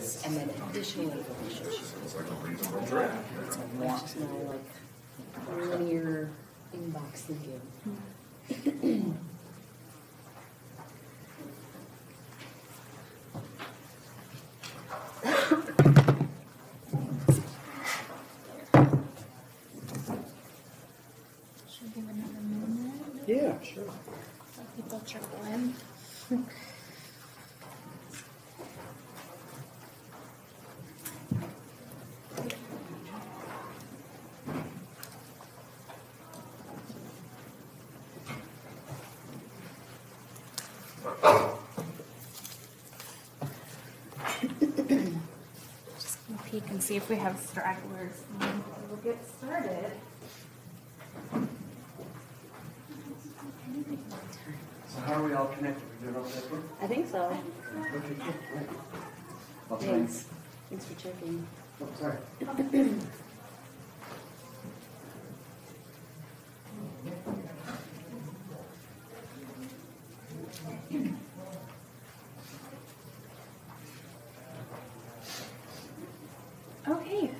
is, and then additional information sheets. It's a much smaller, linear inbox thinking. Should we give another moment? Yeah, sure. Let people trickle in. See if we have stragglers, and we'll get started. So how are we all connected? We doing all this one? I think so. Okay, cool. Thanks. Thanks for checking. Oh, sorry.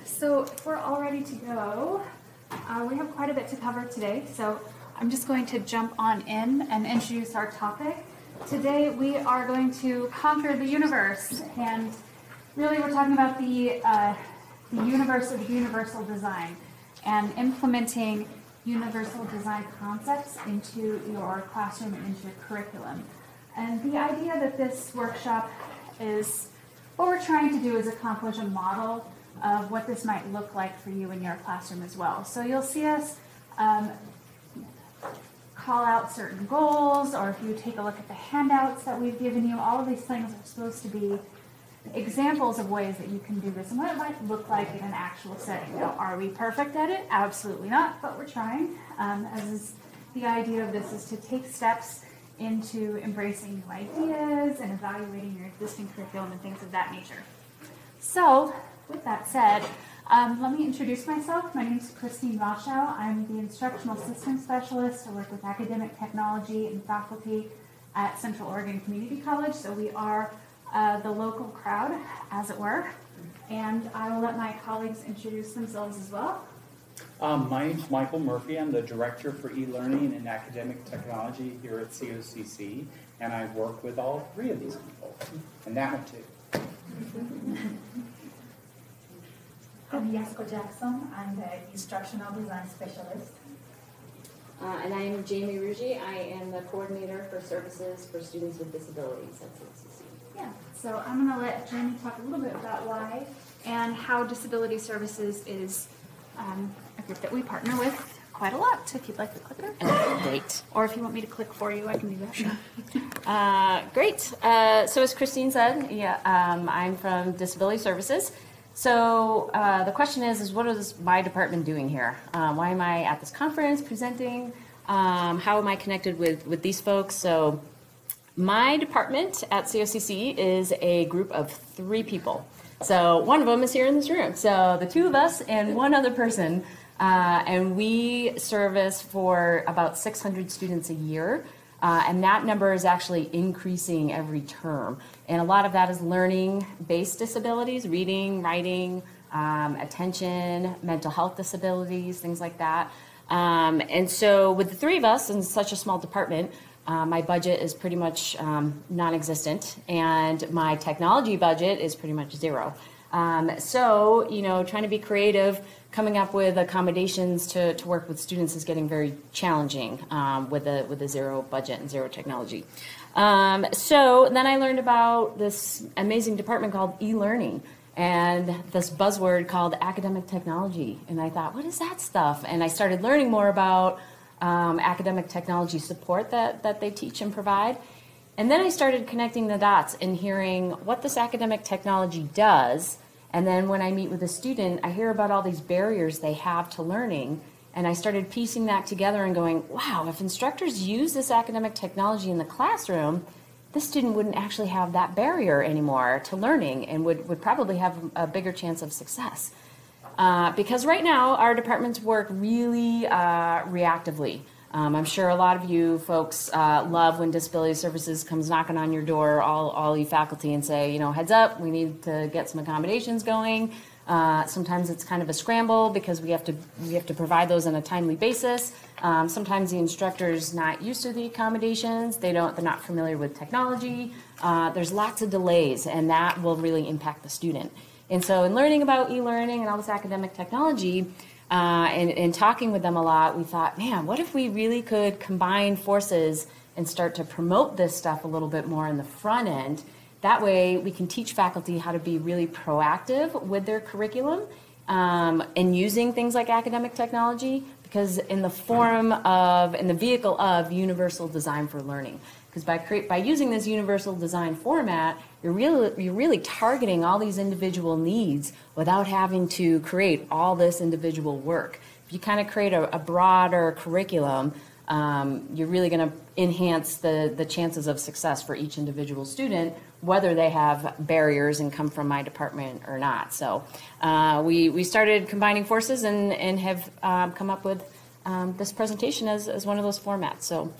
So if we're all ready to go, we have quite a bit to cover today, so I'm just going to jump on in and introduce our topic. Today we are going to conquer the universe, and really we're talking about the universe of universal design and implementing universal design concepts into your classroom and into your curriculum. And the idea that this workshop is, what we're trying to do is accomplish a model of what this might look like for you in your classroom as well. So you'll see us call out certain goals, or if you take a look at the handouts that we've given you, all of these things are supposed to be examples of ways that you can do this and what it might look like in an actual setting. Now, are we perfect at it? Absolutely not, but we're trying. As is the idea of this is to take steps into embracing new ideas and evaluating your existing curriculum and things of that nature. So, with that said, let me introduce myself. My name is Kristine Roshau. I'm the Instructional Systems Specialist. I work with academic technology and faculty at Central Oregon Community College, so we are the local crowd, as it were. And I will let my colleagues introduce themselves as well. My name's Michael Murphy. I'm the Director for eLearning and Academic Technology here at COCC, and I work with all three of these people, and that one too. I'm Yasuko Jackson. I'm the Instructional Design Specialist. And I am Jamie Rougeux. I am the Coordinator for Services for Students with Disabilities at CCC. Yeah, so I'm going to let Jamie talk a little bit about why and how Disability Services is a group that we partner with quite a lot. So if you'd like the clicker. Great. Or if you want me to click for you, I can do that. Sure. Great. So as Kristine said, yeah, I'm from Disability Services. So the question is what is my department doing here? Why am I at this conference presenting? How am I connected with these folks? So my department at COCC is a group of three people. So one of them is here in this room. So the two of us and one other person. And we service for about 600 students a year. And that number is actually increasing every term. And a lot of that is learning-based disabilities, reading, writing, attention, mental health disabilities, things like that. And so with the three of us in such a small department, my budget is pretty much non-existent, and my technology budget is pretty much zero. So, you know, trying to be creative, coming up with accommodations to work with students is getting very challenging with a zero budget and zero technology. So then I learned about this amazing department called e-learning and this buzzword called academic technology. And I thought, what is that stuff? And I started learning more about academic technology support that they teach and provide. And then I started connecting the dots and hearing what this academic technology does. And then when I meet with a student, I hear about all these barriers they have to learning. And I started piecing that together and going, wow, if instructors use this academic technology in the classroom, this student wouldn't actually have that barrier anymore to learning and would probably have a bigger chance of success. Because right now, our departments work really reactively. I'm sure a lot of you folks love when disability services comes knocking on your door, all you faculty, and say, you know, heads up, we need to get some accommodations going. Sometimes it's kind of a scramble because we have to provide those on a timely basis. Sometimes the instructor's not used to the accommodations. They're not familiar with technology. There's lots of delays, and that will really impact the student. And so in learning about e-learning and all this academic technology, and talking with them a lot, we thought, man, what if we really could combine forces and start to promote this stuff a little bit more in the front end? That way we can teach faculty how to be really proactive with their curriculum and using things like academic technology, because in the form of, in the vehicle of universal design for learning. Because by using this universal design format, you're really targeting all these individual needs without having to create all this individual work. If you kind of create a broader curriculum, you're really going to enhance the chances of success for each individual student, whether they have barriers and come from my department or not. So we started combining forces and have come up with this presentation as one of those formats. So.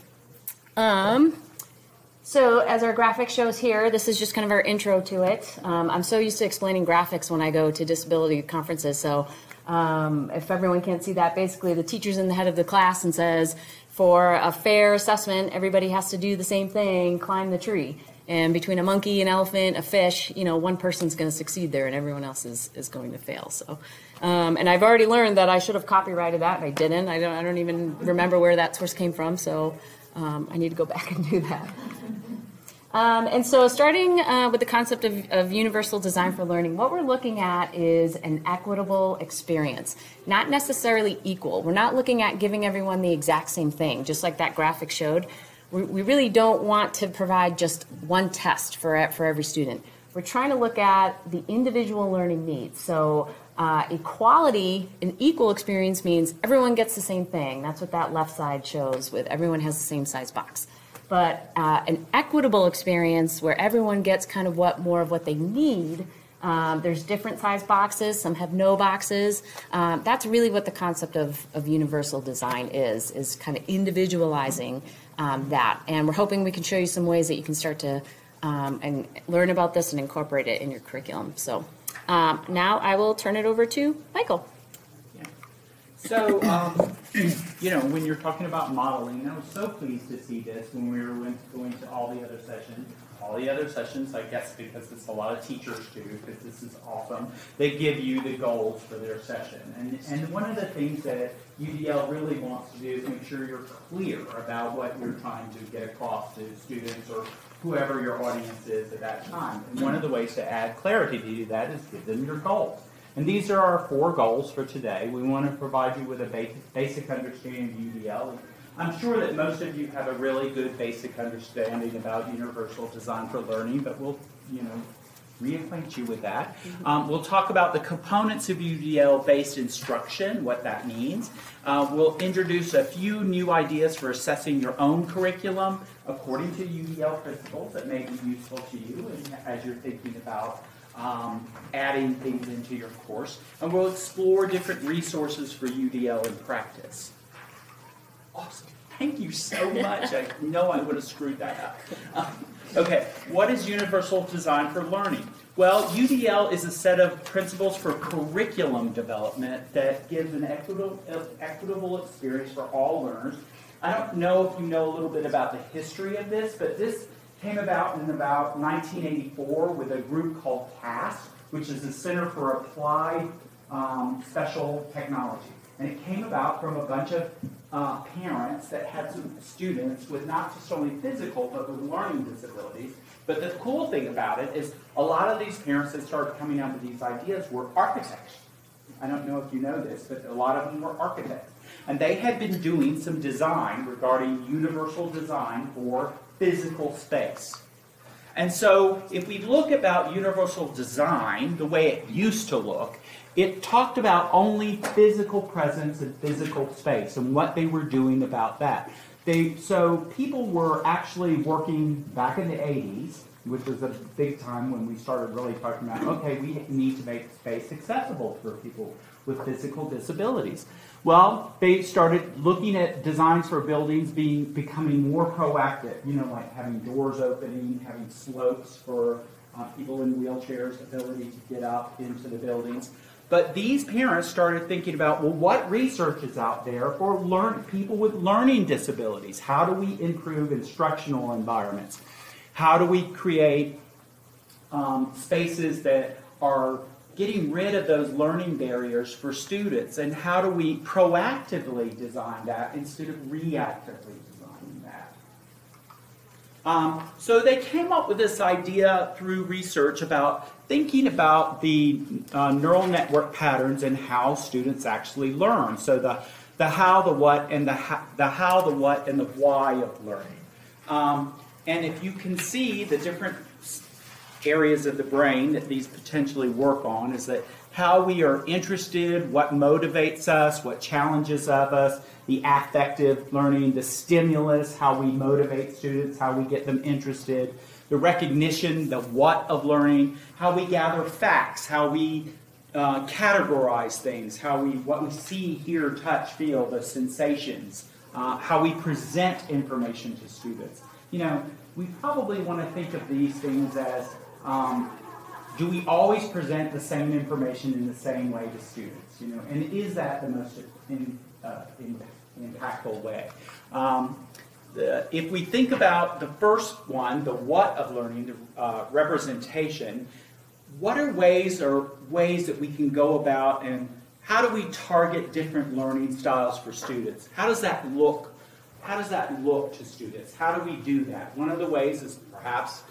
So as our graphic shows here, this is just kind of our intro to it. I'm so used to explaining graphics when I go to disability conferences, so if everyone can't see that, basically the teacher's in the head of the class and says, for a fair assessment, everybody has to do the same thing, climb the tree. And between a monkey, an elephant, a fish, you know, one person's going to succeed there and everyone else is going to fail. So, and I've already learned that I should have copyrighted that, and I didn't. I don't even remember where that source came from, so I need to go back and do that. And so starting with the concept of universal design for learning, what we're looking at is an equitable experience, not necessarily equal. We're not looking at giving everyone the exact same thing, just like that graphic showed. We really don't want to provide just one test for every student. We're trying to look at the individual learning needs. So equality, an equal experience means everyone gets the same thing. That's what that left side shows with everyone has the same size box. But an equitable experience where everyone gets kind of more of what they need. There's different size boxes. Some have no boxes. That's really what the concept of universal design is kind of individualizing that. And we're hoping we can show you some ways that you can start to and learn about this and incorporate it in your curriculum. So. Now I will turn it over to Michael. Yeah. So, you know, when you're talking about modeling, I was so pleased to see this when we were going to all the other sessions. All the other sessions, I guess, because it's a lot of teachers do, because this is awesome. They give you the goals for their session. And one of the things that UDL really wants to do is make sure you're clear about what you're trying to get across to students or whoever your audience is at that time. And one of the ways to add clarity to do that is give them your goals. And these are our four goals for today. We want to provide you with a basic understanding of UDL. I'm sure that most of you have a really good basic understanding about universal design for learning, but we'll, you know, reacquaint you with that. We'll talk about the components of UDL-based instruction, what that means. We'll introduce a few new ideas for assessing your own curriculum according to UDL principles that may be useful to you as you're thinking about adding things into your course. And we'll explore different resources for UDL in practice. Awesome. Thank you so much. I know I would have screwed that up. Okay, what is universal design for learning? Well, UDL is a set of principles for curriculum development that gives an equitable experience for all learners. I don't know if you know a little bit about the history of this, but this came about in about 1984 with a group called CAST, which is the Center for Applied Special Technology. And it came about from a bunch of parents that had some students with not just only physical but with learning disabilities. But the cool thing about it is a lot of these parents that started coming up with these ideas were architects. I don't know if you know this, but a lot of them were architects. And they had been doing some design regarding universal design for physical space. And so if we look about universal design, the way it used to look, it talked about only physical presence and physical space and what they were doing about that. So people were actually working back in the 80s which was a big time when we started really talking about, okay, we need to make space accessible for people with physical disabilities. Well, they started looking at designs for buildings becoming more proactive, you know, like having doors opening, having slopes for people in wheelchairs' ability to get out into the buildings. But these parents started thinking about, well, what research is out there for people with learning disabilities? How do we improve instructional environments? How do we create spaces that are getting rid of those learning barriers for students? And how do we proactively design that instead of reactively designing that? So they came up with this idea through research about thinking about the neural network patterns and how students actually learn. So the how, the what, and the what, and the why of learning. And if you can see the different areas of the brain that these potentially work on, is that how we are interested, what motivates us, what challenges of us, the affective learning, the stimulus, how we motivate students, how we get them interested, the recognition, the what of learning, how we gather facts, how we categorize things, how we, what we see, hear, touch, feel, the sensations, how we present information to students. You know, we probably want to think of these things as, do we always present the same information in the same way to students? You know, and is that the most impactful way? If we think about the first one, the what of learning, the representation, what are ways that we can go about, and how do we target different learning styles for students? How does that look? How does that look to students? How do we do that? One of the ways is perhaps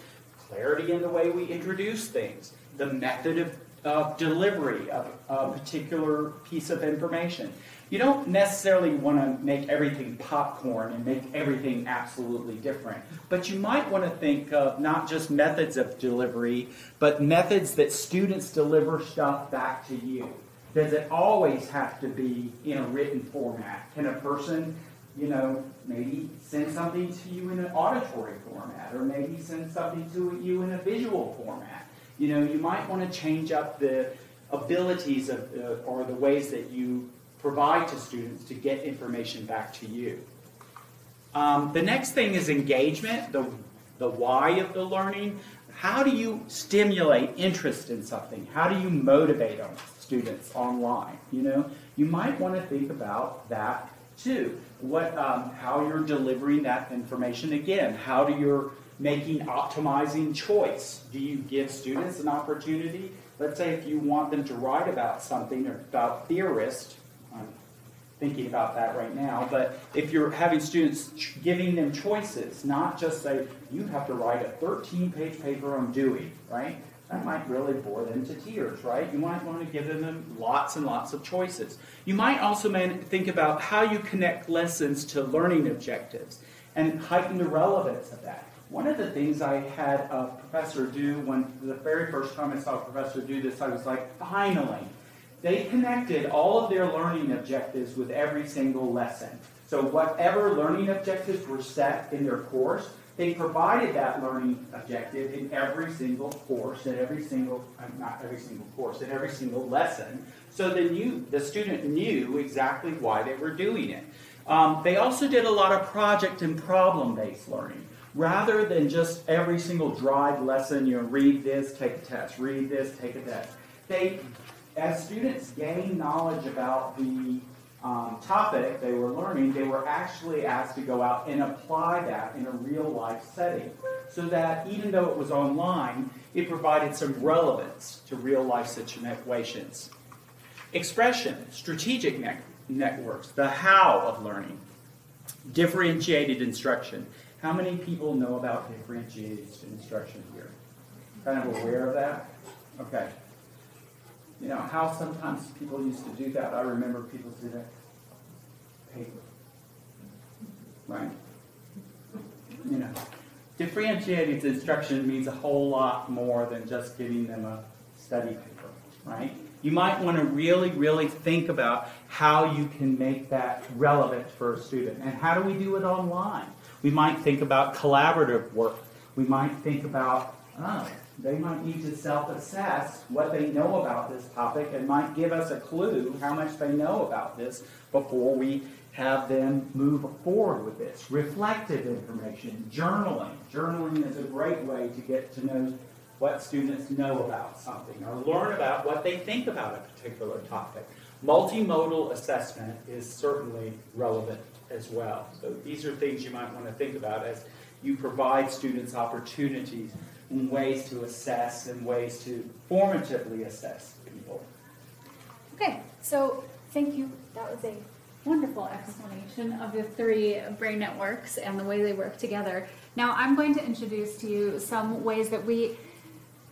clarity in the way we introduce things, the method of delivery of a particular piece of information. You don't necessarily want to make everything popcorn and make everything absolutely different, but you might want to think of not just methods of delivery, but methods that students deliver stuff back to you. Does it always have to be in a written format? Can a person, you know, maybe send something to you in an auditory format, or maybe send something to you in a visual format. You know, you might want to change up the abilities of, or the ways that you provide to students to get information back to you. The next thing is engagement, the why of the learning. How do you stimulate interest in something? How do you motivate students online? You know, you might want to think about that too. What, how you're delivering that information again. How do you're making optimizing choice? Do you give students an opportunity? Let's say if you want them to write about something or about theorists, I'm thinking about that right now, but if you're having students giving them choices, not just say, you have to write a 13-page paper on Dewey, right? That might really bore them to tears, right? You might want to give them lots and lots of choices. You might also think about how you connect lessons to learning objectives and heighten the relevance of that. One of the things I had Professor Dewey, when the very first time I saw Professor Dewey this, I was like, finally! They connected all of their learning objectives with every single lesson. So whatever learning objectives were set in their course, they provided that learning objective in every single course, in every single, not every single course, in every single lesson, so the student knew exactly why they were doing it. They also did a lot of project and problem-based learning. Rather than just every single dried lesson, you know, read this, take a test, read this, take a test. They, as students gained knowledge about the topic they were learning, they were actually asked to go out and apply that in a real-life setting, so that even though it was online, it provided some relevance to real-life situations. Expression, strategic networks, the how of learning, differentiated instruction. How many people know about differentiated instruction here? Kind of aware of that? Okay. You know, how sometimes people used to do that. I remember people do that. Paper. Right? You know, differentiated instruction means a whole lot more than just giving them a study paper, right? You might want to really, really think about how you can make that relevant for a student. And how do we do it online? We might think about collaborative work. We might think about time. They might need to self-assess what they know about this topic and might give us a clue how much they know about this before we have them move forward with this. Reflective information, journaling. Journaling is a great way to get to know what students know about something or learn about what they think about a particular topic. Multimodal assessment is certainly relevant as well. So these are things you might want to think about as you provide students opportunities and ways to assess and ways to formatively assess people. Okay, so thank you. That was a wonderful explanation of the three brain networks and the way they work together. Now I'm going to introduce to you some ways that we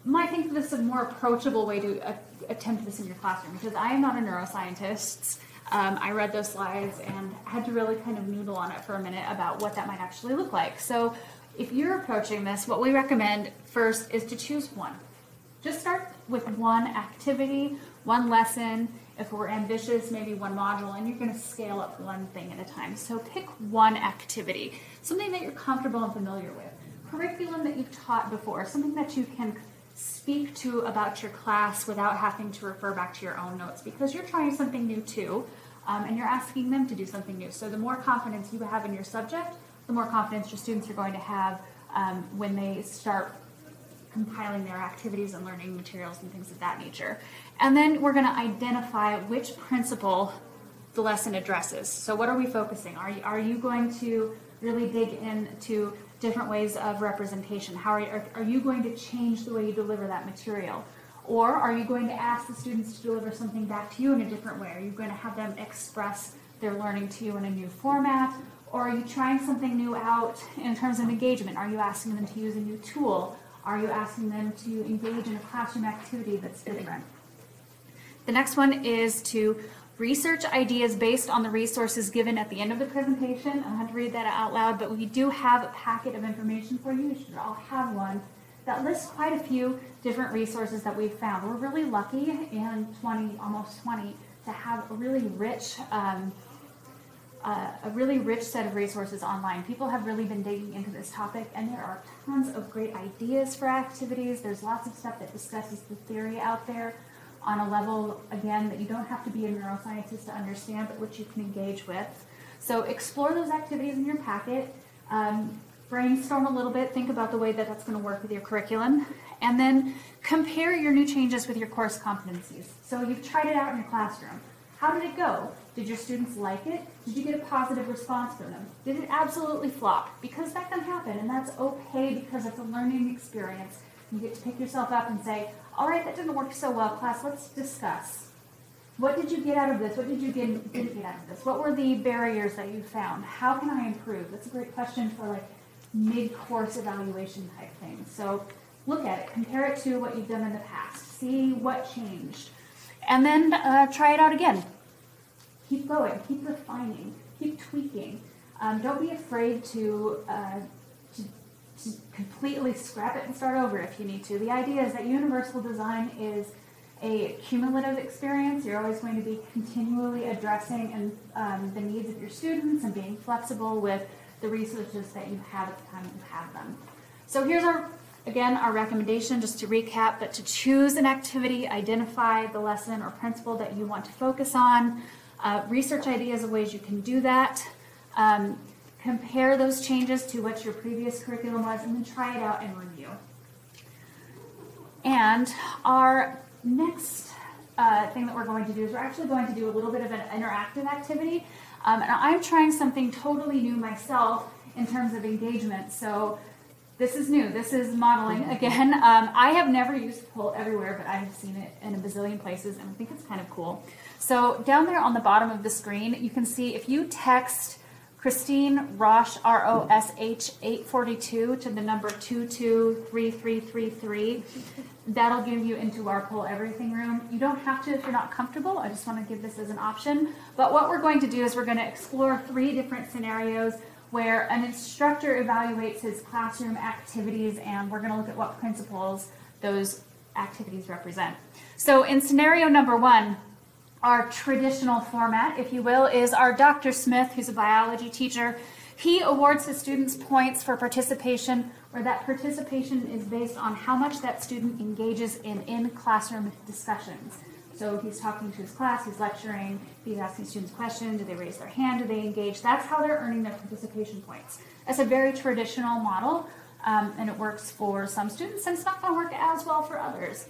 might think this is a more approachable way to attempt this in your classroom, because I am not a neuroscientist. I read those slides and had to really kind of noodle on it for a minute about what that might actually look like. So if you're approaching this, what we recommend first is to choose one. Just start with one activity, one lesson. If we're ambitious, maybe one module, and you're going to scale up one thing at a time. So pick one activity, something that you're comfortable and familiar with, curriculum that you've taught before, something that you can speak to about your class without having to refer back to your own notes, because you're trying something new too, and you're asking them to do something new. So the more confidence you have in your subject, the more confidence your students are going to have when they start compiling their activities and learning materials and things of that nature. And then we're going to identify which principle the lesson addresses. So what are we focusing? Are you going to really dig into different ways of representation? Are you going to change the way you deliver that material? Or are you going to ask the students to deliver something back to you in a different way? Are you going to have them express their learning to you in a new format? Or are you trying something new out in terms of engagement? Are you asking them to use a new tool? Are you asking them to engage in a classroom activity that's different? The next one is to research ideas based on the resources given at the end of the presentation. I don't have to read that out loud, but we do have a packet of information for you. You should all have one that lists quite a few different resources that we've found. We're really lucky in almost 20, to have a really rich set of resources online. People have really been digging into this topic, and there are tons of great ideas for activities. There's lots of stuff that discusses the theory out there on a level, again, that you don't have to be a neuroscientist to understand, but which you can engage with. So explore those activities in your packet, brainstorm a little bit, think about the way that that's going to work with your curriculum, and then compare your new changes with your course competencies. So you've tried it out in your classroom. How did it go? Did your students like it? Did you get a positive response from them? Did it absolutely flop? Because that can happen, and that's okay, because it's a learning experience. You get to pick yourself up and say, all right, that didn't work so well, class, let's discuss. What did you get out of this? What did you didn't get out of this? What were the barriers that you found? How can I improve? That's a great question for like mid-course evaluation type thing. So look at it, compare it to what you've done in the past, see what changed. And then try it out again. Keep going, keep refining, keep tweaking. Don't be afraid to completely scrap it and start over if you need to. The idea is that universal design is a cumulative experience. You're always going to be continually addressing and, the needs of your students and being flexible with the resources that you have at the time you have them. So here's our, again, our recommendation, just to recap, but to choose an activity, identify the lesson or principle that you want to focus on, research ideas of ways you can do that, compare those changes to what your previous curriculum was, and then try it out and review. And our next thing that we're going to do is we're actually going to do a little bit of an interactive activity. And I'm trying something totally new myself in terms of engagement. So this is new. This is modeling again. I have never used Poll Everywhere, but I have seen it in a bazillion places, and I think it's kind of cool. So down there on the bottom of the screen, you can see if you text Kristine Roshau, R-O-S-H 842 to the number 223333, that'll give you into our Poll Everything room. You don't have to if you're not comfortable. I just want to give this as an option. But what we're going to do is we're going to explore three different scenarios where an instructor evaluates his classroom activities, and we're going to look at what principles those activities represent. So in scenario number one, our traditional format, if you will, is our Dr. Smith, who's a biology teacher. He awards his students points for participation where that participation is based on how much that student engages in in-classroom discussions. So he's talking to his class, he's lecturing, he's asking students questions, do they raise their hand, do they engage? That's how they're earning their participation points. That's a very traditional model, and it works for some students, and it's not going to work as well for others.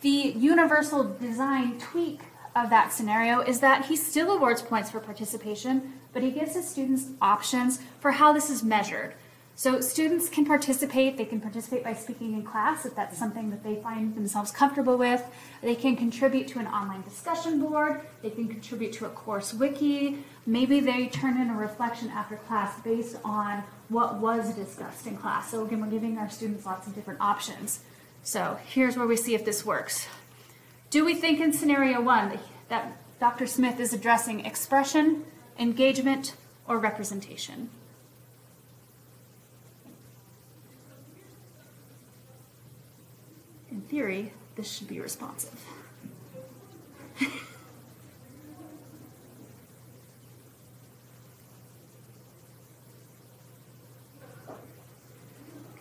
The universal design tweak of that scenario is that he still awards points for participation, but he gives his students options for how this is measured. So students can participate. They can participate by speaking in class if that's something that they find themselves comfortable with. They can contribute to an online discussion board. They can contribute to a course wiki. Maybe they turn in a reflection after class based on what was discussed in class. So again, we're giving our students lots of different options. So here's where we see if this works. Do we think in scenario one that Dr. Smith is addressing expression, engagement, or representation? In theory, this should be responsive. Okay.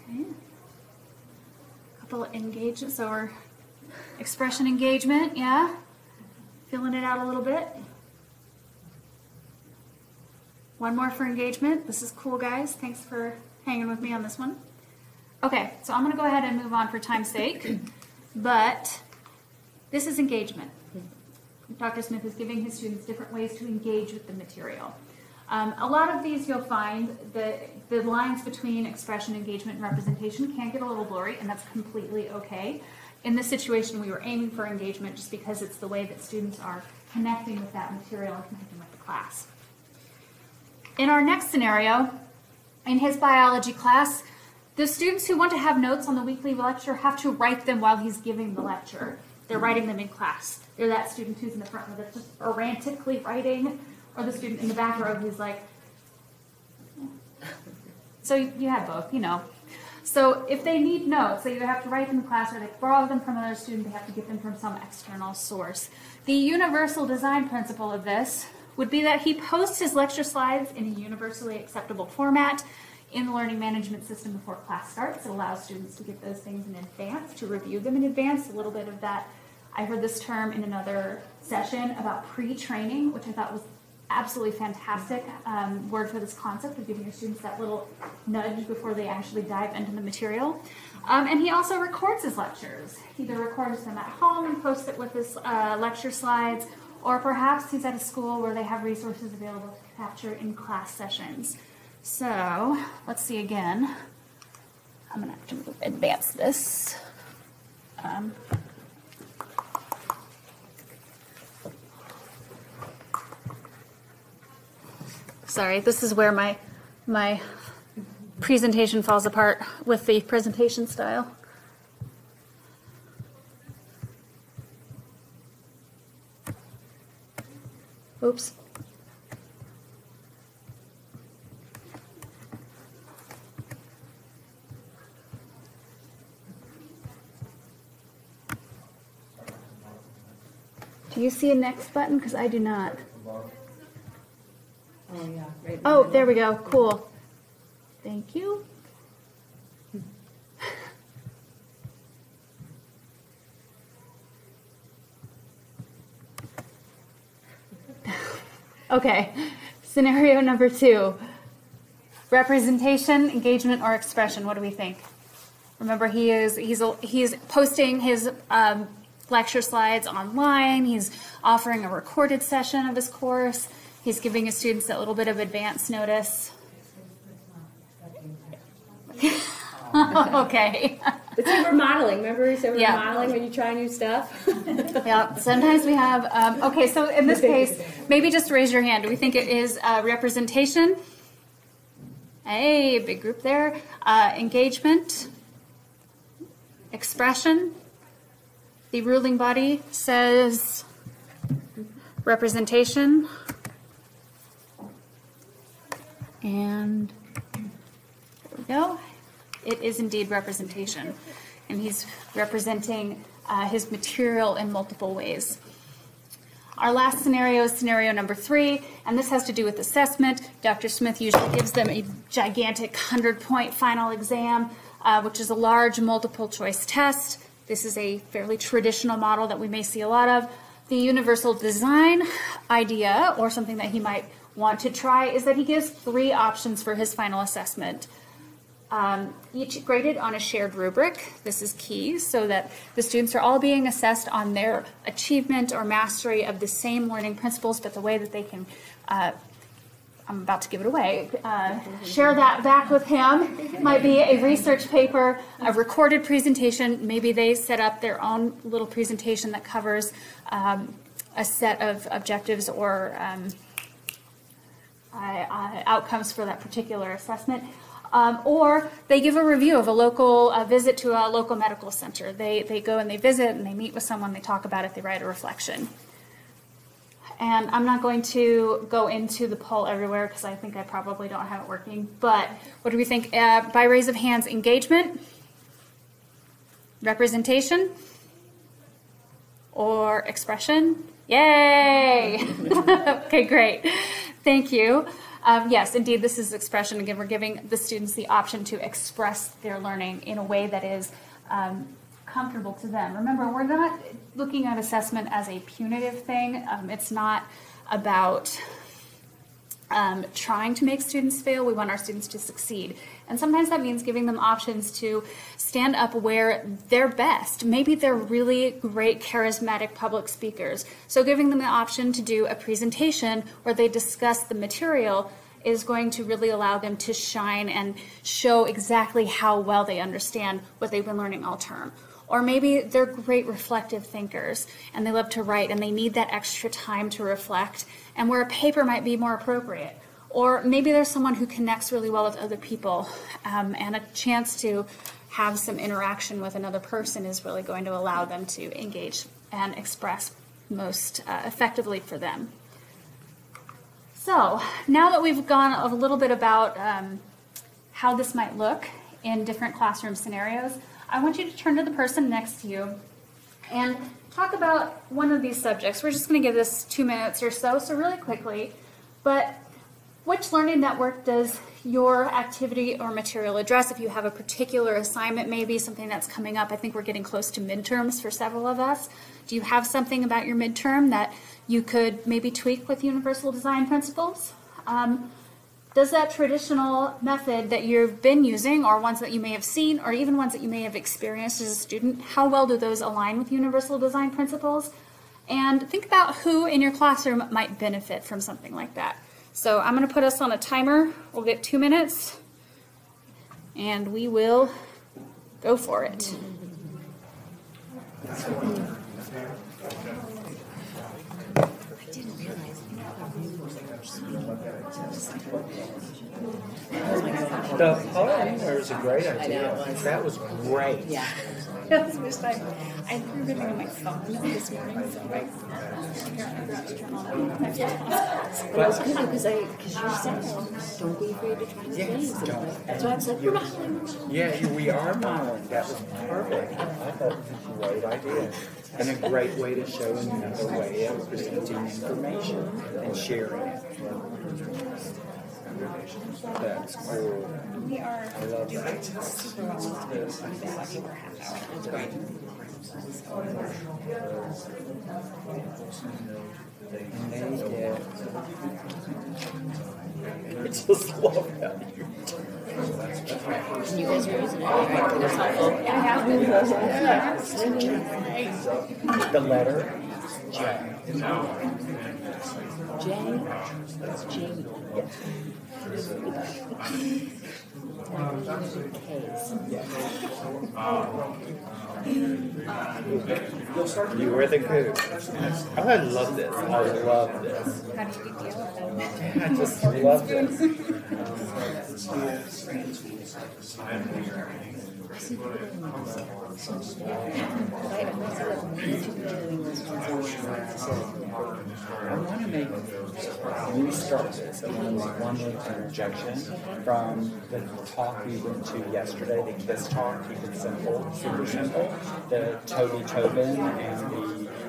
A couple of engagements or expression engagement, yeah? Filling it out a little bit. One more for engagement. This is cool, guys. Thanks for hanging with me on this one. Okay, so I'm going to go ahead and move on for time's sake, but this is engagement. Dr. Smith is giving his students different ways to engage with the material. A lot of these you'll find that the lines between expression, engagement, and representation can get a little blurry, and that's completely okay. In this situation, we were aiming for engagement just because it's the way that students are connecting with that material and connecting with the class. In our next scenario, in his biology class, the students who want to have notes on the weekly lecture have to write them while he's giving the lecture. They're writing them in class. They're that student who's in the front row that's just erratically writing, or the student in the back row who's like, yeah. So you have both, you know. So if they need notes, they either have to write them in class or they borrow them from another student, they have to get them from some external source. The universal design principle of this would be that he posts his lecture slides in a universally acceptable format in the learning management system before class starts. It allows students to get those things in advance, to review them in advance. A little bit of that, I heard this term in another session about pre-training, which I thought was absolutely fantastic word for this concept of giving your students that little nudge before they actually dive into the material. And he also records his lectures. He either records them at home and posts it with his lecture slides, or perhaps he's at a school where they have resources available to capture in class sessions. So let's see again. I'm going to have to advance this. Sorry, this is where my presentation falls apart with the presentation style. Oops. Do you see a next button? Because I do not. Oh, yeah. Right. Oh, there we go. Cool. Thank you. Okay. Scenario number two. Representation, engagement, or expression. What do we think? Remember, he's posting his lecture slides online, he's offering a recorded session of his course, he's giving his students that little bit of advance notice. Okay. It's like we're modeling, remember? So we're modeling when you try new stuff. Yeah, sometimes we have, okay, so in this case, maybe just raise your hand. Do we think it is representation? Hey, big group there. Engagement, expression. The ruling body says representation, and there we go. It is indeed representation, and he's representing his material in multiple ways. Our last scenario is scenario number 3, and this has to do with assessment. Dr. Smith usually gives them a gigantic 100-point final exam, which is a large multiple-choice test. This is a fairly traditional model that we may see a lot of. The universal design idea, or something that he might want to try, is that he gives 3 options for his final assessment, each graded on a shared rubric. This is key so that the students are all being assessed on their achievement or mastery of the same learning principles, but the way that they can, I'm about to give it away, share that back with him. It might be a research paper, a recorded presentation. Maybe they set up their own little presentation that covers a set of objectives or outcomes for that particular assessment. Or they give a review of a local visit to a local medical center. They go and they visit and they meet with someone, they talk about it, they write a reflection. And I'm not going to go into the poll everywhere because I think I probably don't have it working. But what do we think? By raise of hands, engagement, representation, or expression? Yay! Okay, great. Thank you. Yes, indeed, this is expression. Again, we're giving the students the option to express their learning in a way that is comfortable to them. Remember, we're not looking at assessment as a punitive thing. It's not about trying to make students fail. We want our students to succeed. And sometimes that means giving them options to stand up where they're best. Maybe they're really great, charismatic public speakers. So giving them the option to do a presentation where they discuss the material is going to really allow them to shine and show exactly how well they understand what they've been learning all term. Or maybe they're great reflective thinkers and they love to write and they need that extra time to reflect, and where a paper might be more appropriate. Or maybe there's someone who connects really well with other people, and a chance to have some interaction with another person is really going to allow them to engage and express most effectively for them. So now that we've gone a little bit about how this might look in different classroom scenarios, I want you to turn to the person next to you and talk about one of these subjects. We're just going to give this 2 minutes or so, so really quickly. But which learning network does your activity or material address? If you have a particular assignment, maybe something that's coming up, I think we're getting close to midterms for several of us. Do you have something about your midterm that you could maybe tweak with universal design principles? Does that traditional method that you've been using, or ones that you may have seen, or even ones that you may have experienced as a student, how well do those align with universal design principles? And think about who in your classroom might benefit from something like that. So I'm going to put us on a timer. We'll get 2 minutes, and we will go for it. The poem was a great idea. That was great. Yeah. I threw everything on my phone this morning, so I was good because you said, don't be afraid to try new things. So I was like, we're modeling. Yeah, we are modeling. That was perfect. I thought it was a great idea. And a great way to show another way of presenting information and sharing it. That's cool. We are doing this for a long time. Over half hour. It's great. I just love that you're doing. You guys are using it. That's helpful. Yeah. The letter J. J. That's Jamie. You were the goo. Oh, I love this. I love this. How did you deal with it? I just love this. I want to make you start this. I want to make one little interjection from the talk we went to yesterday, the KISS talk, keep it simple, super simple, the Tony Tobin and the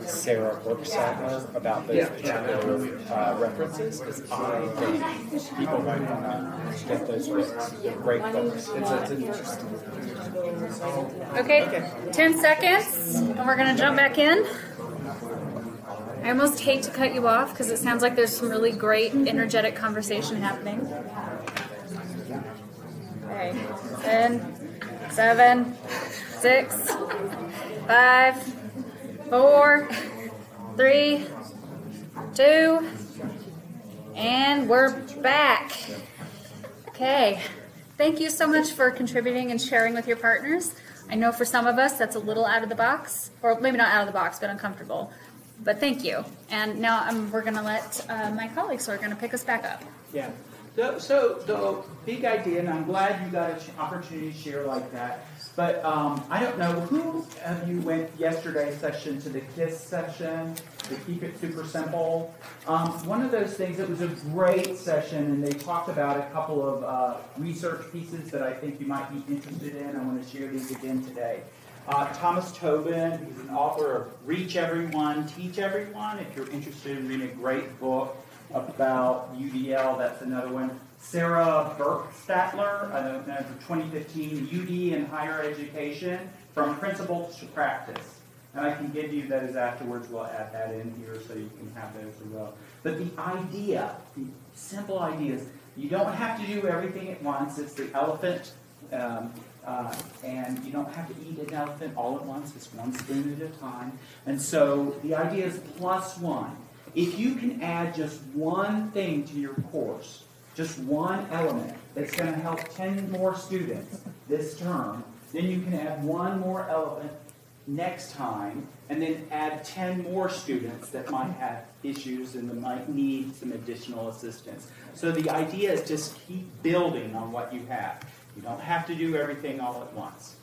Sarah Burke-Statler about those particular references, because I think people might not get those books. They're great books. It's interesting. Okay, 10 seconds, and we're going to jump back in. I almost hate to cut you off because it sounds like there's some really great, energetic conversation happening. Okay, 10, 7, 6, 5, 4, 3, 2, and we're back. Okay, thank you so much for contributing and sharing with your partners. I know for some of us that's a little out of the box, or maybe not out of the box, but uncomfortable. But thank you. And now we're going to let my colleagues who are going to pick us back up. Yeah. So the big idea, and I'm glad you got an opportunity to share like that, but I don't know, who of you went yesterday's session to the KISS session, the Keep It Super Simple? One of those things, it was a great session, and they talked about a couple of research pieces that I think you might be interested in. I want to share these again today. Thomas Tobin, who's an author of Reach Everyone, Teach Everyone, if you're interested in reading a great book about UDL, that's another one. Sarah Burke-Statler, I don't know, from 2015, UD in Higher Education, From Principles to Practice. And I can give you those afterwards. We'll add that in here so you can have those as well. But the idea, the simple ideas, you don't have to do everything at once. It's the elephant, and you don't have to eat an elephant all at once. It's one spoon at a time. And so the idea is +1. If you can add just one thing to your course, just one element that's going to help 10 more students this term, then you can add one more element next time, and then add 10 more students that might have issues and that might need some additional assistance. So the idea is just keep building on what you have. You don't have to do everything all at once.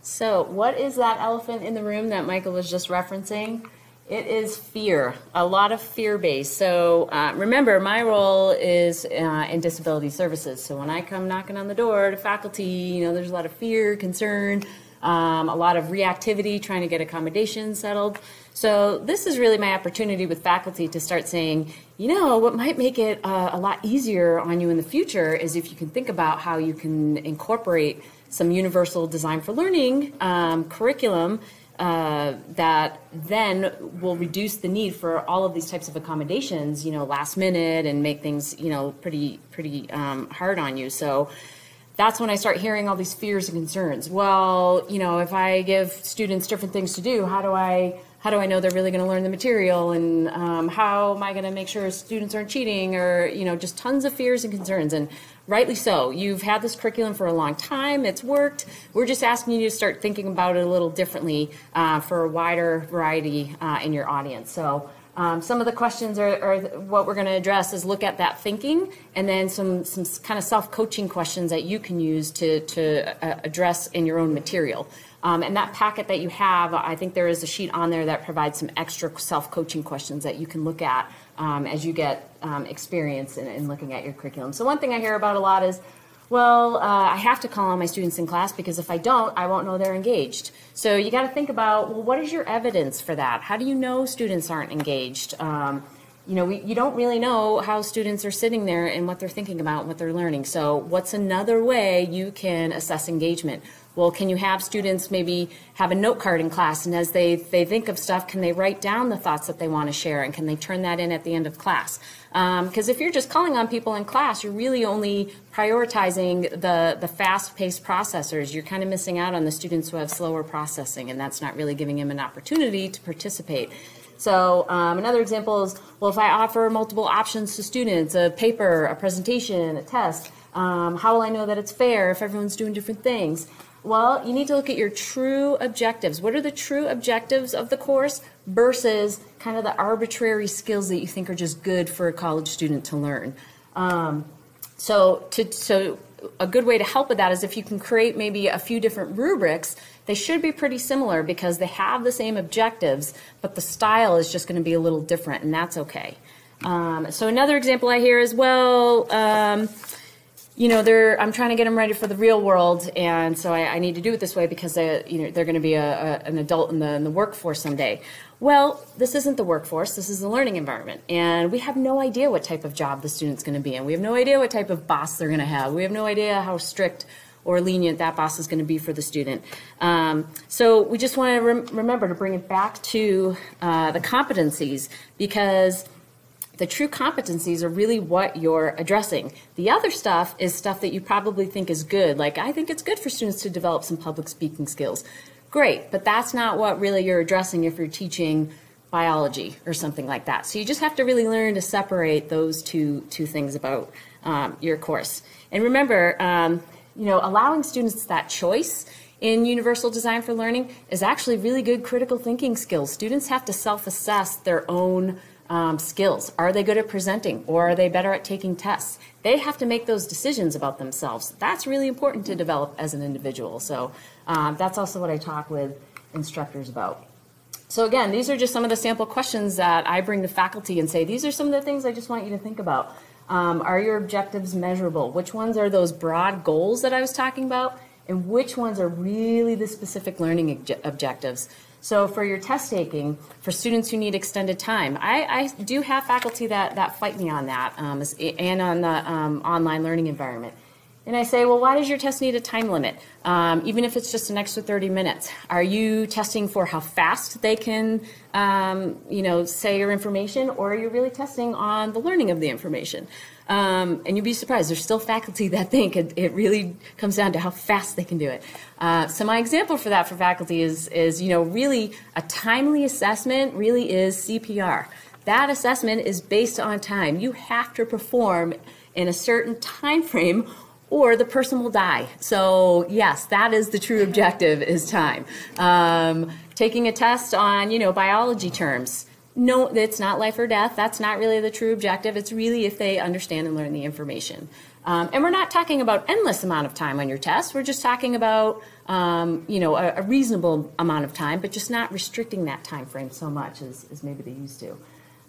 So what is that elephant in the room that Michael was just referencing? It is fear, a lot of fear-based. So remember, my role is in disability services. So when I come knocking on the door to faculty, you know, there's a lot of fear, concern, a lot of reactivity, trying to get accommodations settled. So this is really my opportunity with faculty to start saying, you know, what might make it a lot easier on you in the future is if you can think about how you can incorporate some universal design for learning curriculum that then will reduce the need for all of these types of accommodations, you know, last minute, and make things, you know, pretty hard on you. So that's when I start hearing all these fears and concerns. Well, you know, if I give students different things to do, how do I know they're really going to learn the material, and how am I going to make sure students aren't cheating, or, you know, just tons of fears and concerns. And rightly so. You've had this curriculum for a long time. It's worked. We're just asking you to start thinking about it a little differently for a wider variety in your audience. So some of the questions are what we're going to address is look at that thinking, and then some kind of self-coaching questions that you can use to address in your own material. And that packet that you have, I think there is a sheet on there that provides some extra self-coaching questions that you can look at as you get experience in looking at your curriculum. So one thing I hear about a lot is, well, I have to call on my students in class, because if I don't, I won't know they're engaged. So you got to think about, well, what is your evidence for that? How do you know students aren't engaged? You know, you don't really know how students are sitting there and what they're thinking about and what they're learning. So what's another way you can assess engagement? Well, can you have students maybe have a note card in class, and as they think of stuff, can they write down the thoughts that they want to share, and can they turn that in at the end of class? Because if you're just calling on people in class, you're really only prioritizing the fast-paced processors. You're kind of missing out on the students who have slower processing, and that's not really giving them an opportunity to participate. So another example is, well, if I offer multiple options to students, a paper, a presentation, a test, how will I know that it's fair if everyone's doing different things? Well, you need to look at your true objectives. What are the true objectives of the course versus kind of the arbitrary skills that you think are just good for a college student to learn? So a good way to help with that is if you can create maybe a few different rubrics. They should be pretty similar because they have the same objectives, but the style is just going to be a little different, and that's okay. So another example I hear is, well, you know, I'm trying to get them ready for the real world, and so I need to do it this way because they, you know, they're going to be an adult in the workforce someday. Well, this isn't the workforce, this is the learning environment, and we have no idea what type of job the student's going to be in. We have no idea what type of boss they're going to have. We have no idea how strict or lenient that boss is going to be for the student. So we just want to remember to bring it back to the competencies, because the true competencies are really what you're addressing. The other stuff is stuff that you probably think is good, like I think it's good for students to develop some public speaking skills. Great, but that's not what really you're addressing if you're teaching biology or something like that. So you just have to really learn to separate those two things about your course. And remember, you know, allowing students that choice in Universal Design for Learning is actually really good critical thinking skills. Students have to self-assess their own skills. Are they good at presenting, or are they better at taking tests? They have to make those decisions about themselves. That's really important to develop as an individual. So that's also what I talk with instructors about. So again, these are just some of the sample questions that I bring to faculty and say, these are some of the things I just want you to think about. Are your objectives measurable? Which ones are those broad goals that I was talking about? And which ones are really the specific learning objectives? So for your test taking, for students who need extended time, I do have faculty that fight me on that and on the online learning environment. And I say, well, why does your test need a time limit? Even if it's just an extra 30 minutes, are you testing for how fast they can, you know, say your information, or are you really testing on the learning of the information? And you'd be surprised, there's still faculty that think it really comes down to how fast they can do it. So my example for that for faculty is, you know, really a timely assessment really is CPR. That assessment is based on time. You have to perform in a certain time frame, or the person will die. So yes, that is the true objective, is time. Taking a test on, you know, biology terms, no, it's not life or death. That's not really the true objective. It's really if they understand and learn the information. And we're not talking about endless amount of time on your test. We're just talking about, you know, a reasonable amount of time, but just not restricting that time frame so much as maybe they used to.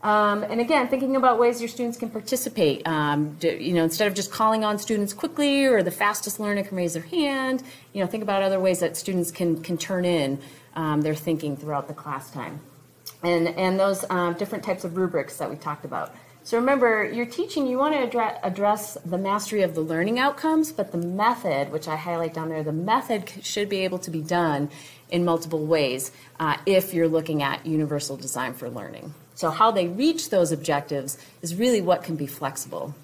And again, thinking about ways your students can participate, you know, instead of just calling on students quickly, or the fastest learner can raise their hand, you know, think about other ways that students can turn in their thinking throughout the class time. And those different types of rubrics that we talked about. So remember, you're teaching, you want to address the mastery of the learning outcomes, but the method, which I highlight down there, the method should be able to be done in multiple ways if you're looking at Universal Design for Learning. So how they reach those objectives is really what can be flexible.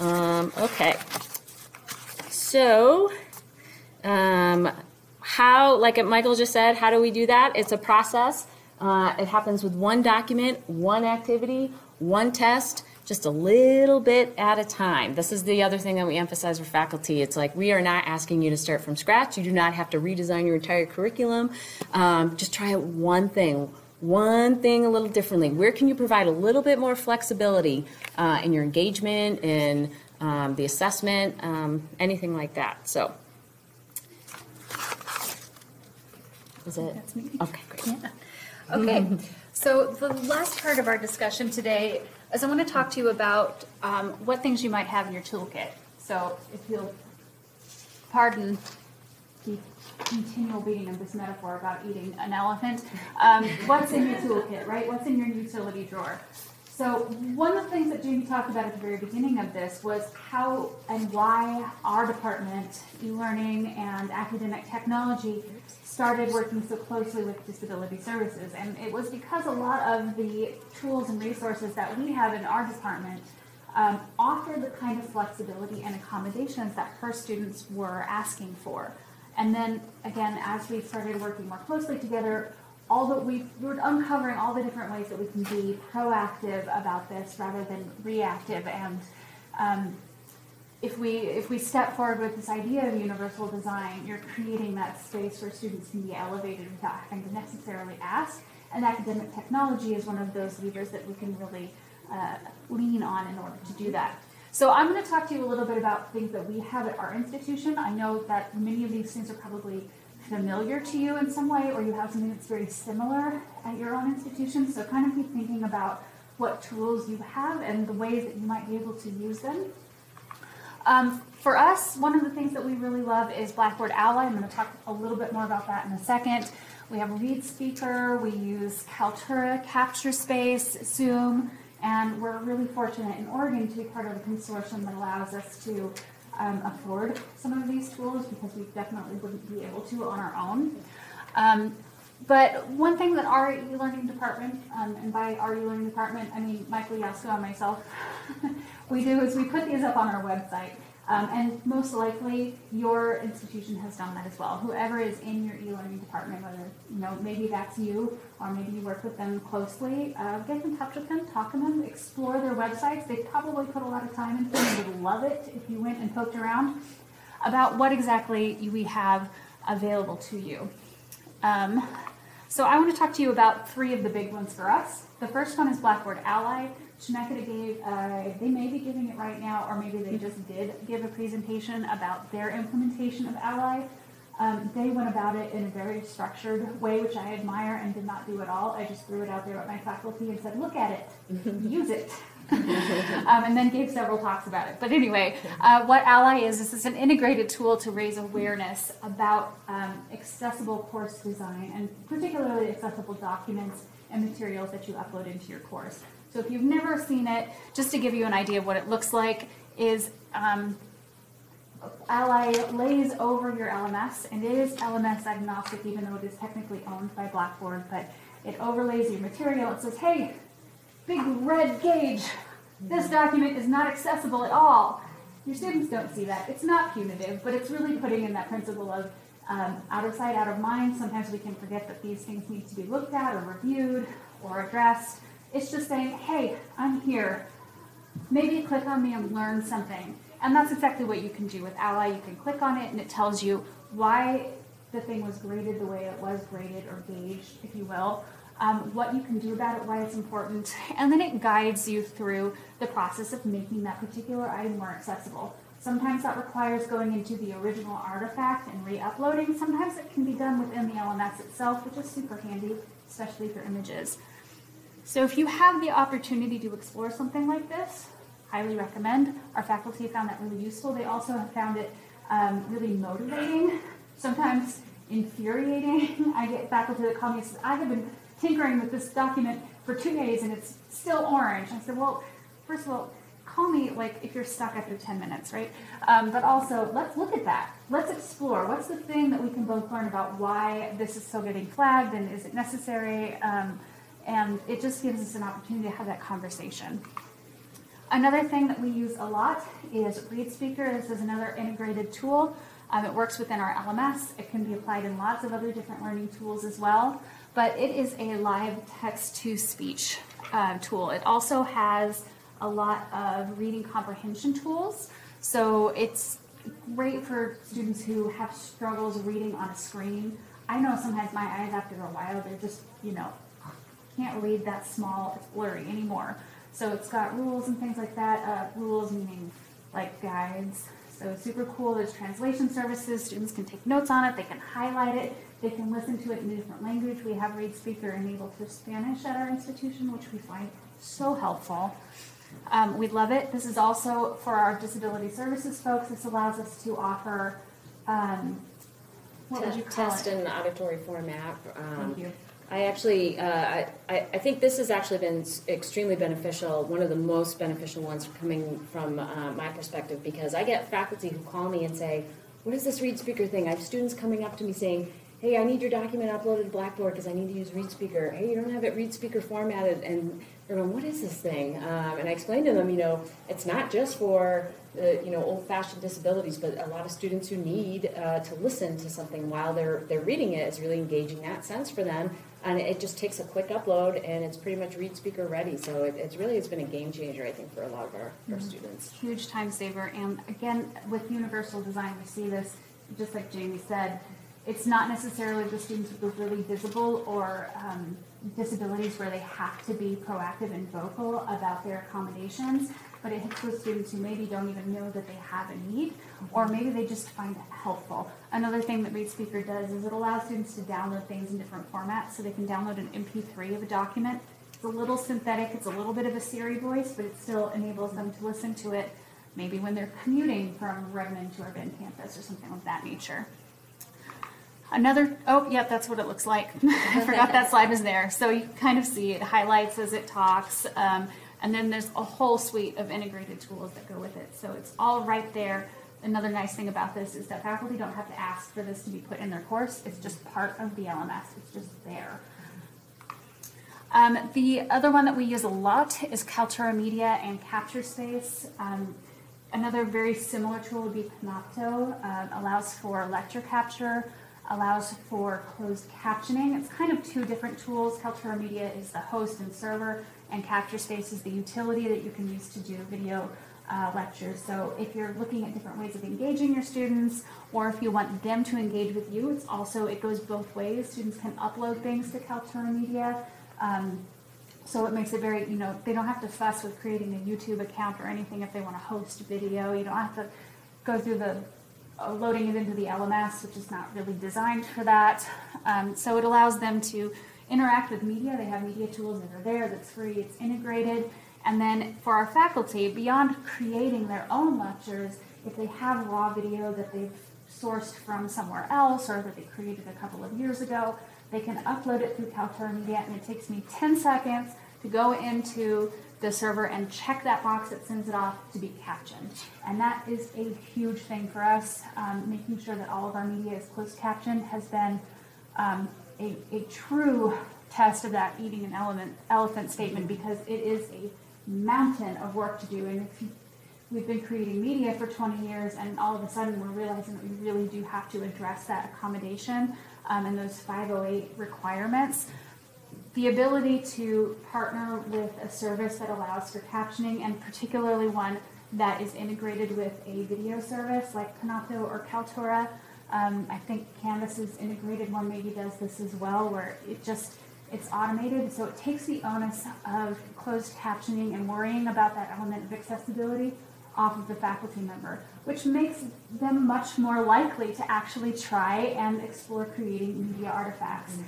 Okay. So how, like Michael just said, how do we do that? It's a process. It happens with one document, one activity, one test, just a little bit at a time. This is the other thing that we emphasize with faculty. It's like, we are not asking you to start from scratch. You do not have to redesign your entire curriculum. Just try out one thing a little differently. Where can you provide a little bit more flexibility in your engagement, in the assessment, anything like that? So, is it? That's me. Okay, great. Yeah. Okay, so the last part of our discussion today is I want to talk to you about what things you might have in your toolkit. So, if you'll pardon the continual beating of this metaphor about eating an elephant, what's in your toolkit, right? What's in your utility drawer? So one of the things that Jamie talked about at the very beginning of this was how and why our department, eLearning and Academic Technology, started working so closely with disability services. And it was because a lot of the tools and resources that we have in our department offer the kind of flexibility and accommodations that her students were asking for. And then, again, as we started working more closely together, we're uncovering all the different ways that we can be proactive about this rather than reactive. And if we step forward with this idea of universal design, you're creating that space where students can be elevated without having to necessarily ask. And academic technology is one of those levers that we can really lean on in order to do that. So I'm going to talk to you a little bit about things that we have at our institution. I know that many of these things are probably familiar to you in some way, or you have something that's very similar at your own institution. So kind of be thinking about what tools you have and the ways that you might be able to use them. For us, one of the things that we really love is Blackboard Ally. I'm going to talk a little bit more about that in a second. We have ReadSpeaker, we use Kaltura, Capture Space, Zoom, and we're really fortunate in Oregon to be part of a consortium that allows us to afford some of these tools, because we definitely wouldn't be able to on our own. But one thing that our e-learning department, and by our e-learning department, I mean Michael, Yasuko, and myself, we do is we put these up on our website. And most likely your institution has done that as well. Whoever is in your e-learning department, whether, you know, maybe that's you or maybe you work with them closely, get in touch with them, talk to them, explore their websites. They probably put a lot of time into it. You would love it if you went and poked around about what exactly we have available to you. So I want to talk to you about three of the big ones for us. The first one is Blackboard Ally. Shenectady gave, they may be giving it right now, or maybe they just did give a presentation about their implementation of Ally. They went about it in a very structured way, which I admire, and did not do at all. I just threw it out there at my faculty and said, look at it, use it, and then gave several talks about it. But anyway, what Ally is, this is an integrated tool to raise awareness about accessible course design, and particularly accessible documents and materials that you upload into your course. So if you've never seen it, just to give you an idea of what it looks like, is Ally lays over your LMS, and it is LMS agnostic, even though it is technically owned by Blackboard, but it overlays your material. It says, hey, big red gauge, this document is not accessible at all. Your students don't see that. It's not punitive, but it's really putting in that principle of out of sight, out of mind. Sometimes we can forget that these things need to be looked at or reviewed or addressed. It's just saying, hey, I'm here. Maybe click on me and learn something. And that's exactly what you can do with Ally. You can click on it and it tells you why the thing was graded the way it was graded, or gauged, if you will, what you can do about it, why it's important. And then it guides you through the process of making that particular item more accessible. Sometimes that requires going into the original artifact and re-uploading. Sometimes it can be done within the LMS itself, which is super handy, especially for images. So if you have the opportunity to explore something like this, highly recommend. Our faculty found that really useful. They also have found it really motivating, sometimes infuriating. I get faculty that call me and says, I have been tinkering with this document for 2 days and it's still orange. I said, well, first of all, call me like if you're stuck after 10 minutes, right? But also, let's look at that. Let's explore. What's the thing that we can both learn about why this is still getting flagged, and is it necessary? And it just gives us an opportunity to have that conversation. Another thing that we use a lot is ReadSpeaker. This is another integrated tool. It works within our LMS. It can be applied in lots of other different learning tools as well, but it is a live text-to-speech tool. It also has a lot of reading comprehension tools, so it's great for students who have struggles reading on a screen. I know sometimes my eyes, after a while, they're just, you know, can't read that small, it's blurry anymore. So it's got rules and things like that, rules meaning like guides. So super cool, there's translation services, students can take notes on it, they can highlight it, they can listen to it in a different language. We have ReadSpeaker enabled for Spanish at our institution, which we find so helpful. We love it. This is also for our disability services folks. This allows us to offer, what would you call it? Test in auditory format. Thank you. I actually, I think this has actually been extremely beneficial, one of the most beneficial ones coming from my perspective, because I get faculty who call me and say, what is this ReadSpeaker thing? I have students coming up to me saying, hey, I need your document uploaded to Blackboard because I need to use ReadSpeaker. Hey, you don't have it ReadSpeaker formatted. And they're going, what is this thing? And I explained to them, you know, it's not just for the, you know, old-fashioned disabilities, but a lot of students who need to listen to something while they're reading it is really engaging that sense for them. And it just takes a quick upload, and it's pretty much ReadSpeaker ready. So it's been a game changer, I think, for a lot of our students. Huge time saver. And again, with universal design, we see this, just like Jamie said, it's not necessarily the students with really visible or disabilities where they have to be proactive and vocal about their accommodations, but it hits those students who maybe don't even know that they have a need, or maybe they just find it helpful. Another thing that ReadSpeaker does is it allows students to download things in different formats, so they can download an MP3 of a document. It's a little synthetic, it's a little bit of a Siri voice, but it still enables them to listen to it maybe when they're commuting from Redmond to our Bend campus or something of that nature. Another, oh, yeah, that's what it looks like. I forgot that slide was there. So you kind of see it highlights as it talks. And then there's a whole suite of integrated tools that go with it. So it's all right there. Another nice thing about this is that faculty don't have to ask for this to be put in their course. It's just part of the LMS. It's just there. The other one that we use a lot is Kaltura Media and Capture Space. Another very similar tool would be Panopto. Allows for lecture capture, allows for closed captioning. It's kind of two different tools. Kaltura Media is the host and server, and Capture Space is the utility that you can use to do video lectures. So if you're looking at different ways of engaging your students, or if you want them to engage with you, it's also, it goes both ways. Students can upload things to Kaltura Media. So it makes it very, you know, they don't have to fuss with creating a YouTube account or anything if they want to host video. You don't have to go through the loading it into the LMS, which is not really designed for that. So it allows them to interact with media. They have media tools that are there, that's free, it's integrated. And then for our faculty, beyond creating their own lectures, if they have raw video that they've sourced from somewhere else or that they created a couple of years ago, they can upload it through Kaltura Media, and it takes me 10 seconds to go into the server and check that box that sends it off to be captioned. And that is a huge thing for us. Making sure that all of our media is closed captioned has been a true test of that eating an elephant statement, because it is a mountain of work to do. And if you, we've been creating media for 20 years, and all of a sudden we're realizing that we really do have to address that accommodation and those 508 requirements. The ability to partner with a service that allows for captioning, and particularly one that is integrated with a video service like Panopto or Kaltura. I think Canvas's integrated one maybe does this as well, where it just, it's automated, so it takes the onus of closed captioning and worrying about that element of accessibility off of the faculty member, which makes them much more likely to actually try and explore creating media artifacts. Mm-hmm.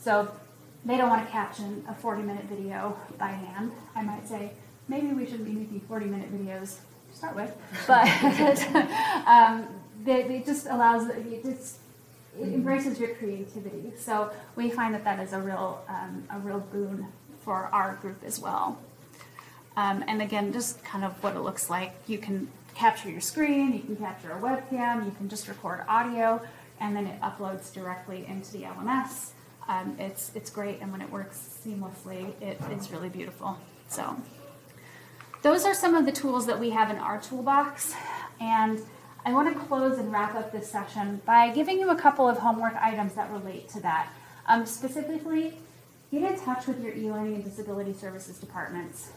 So they don't want to caption a 40-minute video by hand. I might say, maybe we shouldn't be making 40-minute videos to start with, but it just allows, it embraces your creativity. So we find that that is a real boon for our group as well. And again, just kind of what it looks like. You can capture your screen, you can capture a webcam, you can just record audio, and then it uploads directly into the LMS. It's great, and when it works seamlessly, it's really beautiful. So those are some of the tools that we have in our toolbox. And I want to close and wrap up this session by giving you a couple of homework items that relate to that. Specifically, get in touch with your eLearning and Disability Services departments.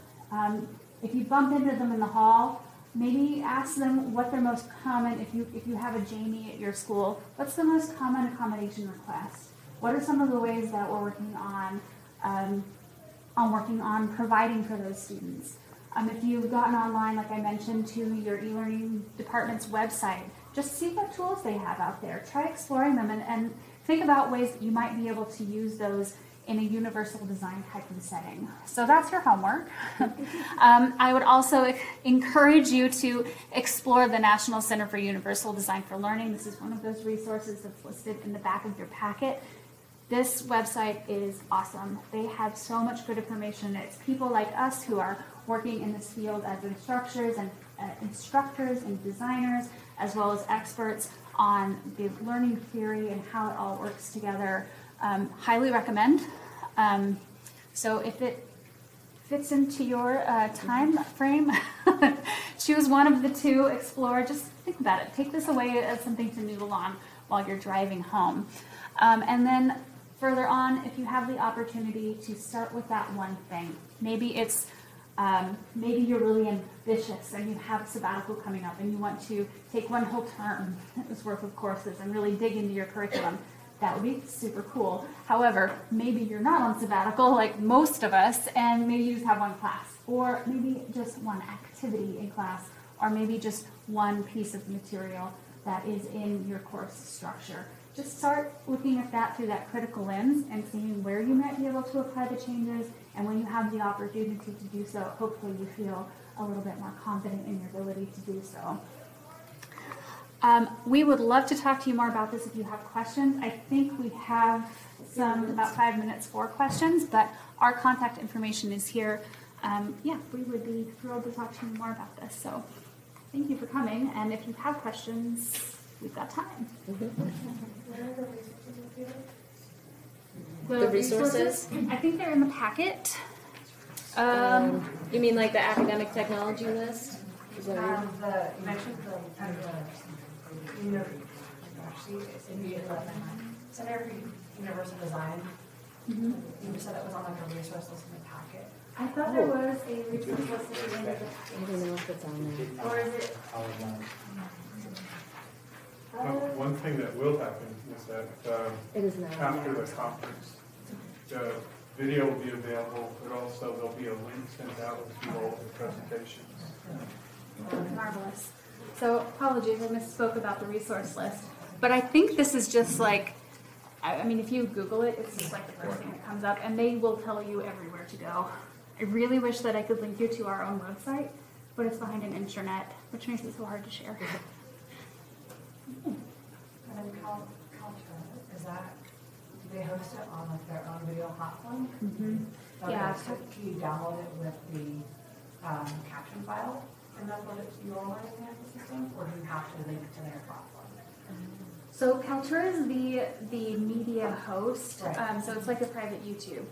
If you bump into them in the hall, maybe ask them what their most common, if you have a Jamie at your school, what's the most common accommodation request? What are some of the ways that we're working on providing for those students? If you've gotten online, like I mentioned, to your eLearning department's website, just see what tools they have out there. Try exploring them and think about ways that you might be able to use those in a universal design type of setting. So that's your homework. I would also encourage you to explore the National Center for Universal Design for Learning. This is one of those resources that's listed in the back of your packet. This website is awesome. They have so much good information. It's people like us who are working in this field as instructors and designers, as well as experts on the learning theory and how it all works together. Highly recommend. So if it fits into your time frame, choose one of the two, explore, just think about it. Take this away as something to noodle on while you're driving home. And then further on, if you have the opportunity to start with that one thing, maybe it's maybe you're really ambitious and you have a sabbatical coming up and you want to take one whole term worth of courses and really dig into your curriculum. That would be super cool. However, maybe you're not on sabbatical like most of us, and maybe you just have one class, or maybe just one activity in class, or maybe just one piece of material that is in your course structure. Just start looking at that through that critical lens and seeing where you might be able to apply the changes, and when you have the opportunity to do so, hopefully you feel a little bit more confident in your ability to do so. We would love to talk to you more about this if you have questions. I think we have some, about 5 minutes for questions, but our contact information is here. Yeah, we would be thrilled to talk to you more about this. So thank you for coming. And if you have questions, we've got time. The resources? I think they're in the packet. You mean like the academic technology list? You mentioned the Center for Universal Design. You said that was on like a resource list in the packet. I thought there was a resource list at the end of the packet. I don't know if it's on there. Or is it? One thing that will happen is that after the conference, the video will be available, but also there'll be a link sent out to all the presentations. Marvelous. So apologies, I misspoke about the resource list, but I think this is just like, I mean, if you Google it, it's just like the first thing that comes up, and they will tell you everywhere to go. I really wish that I could link you to our own website, but it's behind an intranet, which makes it so hard to share. And then Kaltura, is that, do they host it on like their own video platform? Yeah. So can you download it with the caption file and upload it to your learning system, or do you have to link to their platform? So Kaltura is the media host, right. So it's like a private YouTube.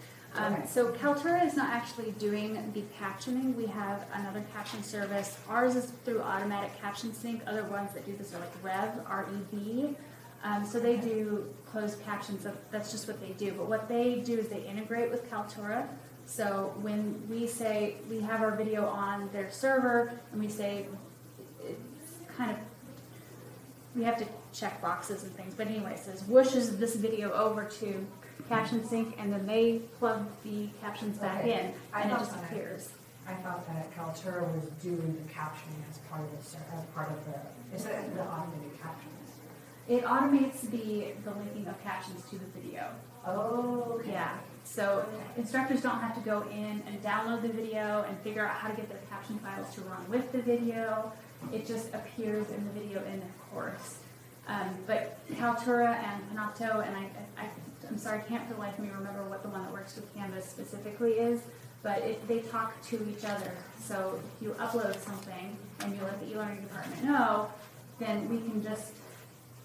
So Kaltura is not actually doing the captioning. We have another caption service. Ours is through Automatic Caption Sync. Other ones that do this are like Rev, R-E-V. So they do closed captions, that's just what they do. But what they do is they integrate with Kaltura. So when we say we have our video on their server and we say, it's kind of, we have to check boxes and things. But anyway, it says, whooshes this video over to Caption Sync, and then they plug the captions back in, and it just appears. I thought that Kaltura was doing the captioning as part of the, is it the automated captioning? It automates the linking of captions to the video. Oh, okay. Yeah. So instructors don't have to go in and download the video and figure out how to get their caption files to run with the video. It just appears in the video in their course. But Kaltura and Panopto, and I'm sorry, I can't for the life of me remember what the one that works with Canvas specifically is, but they talk to each other. So if you upload something and you let the eLearning department know, then we can just,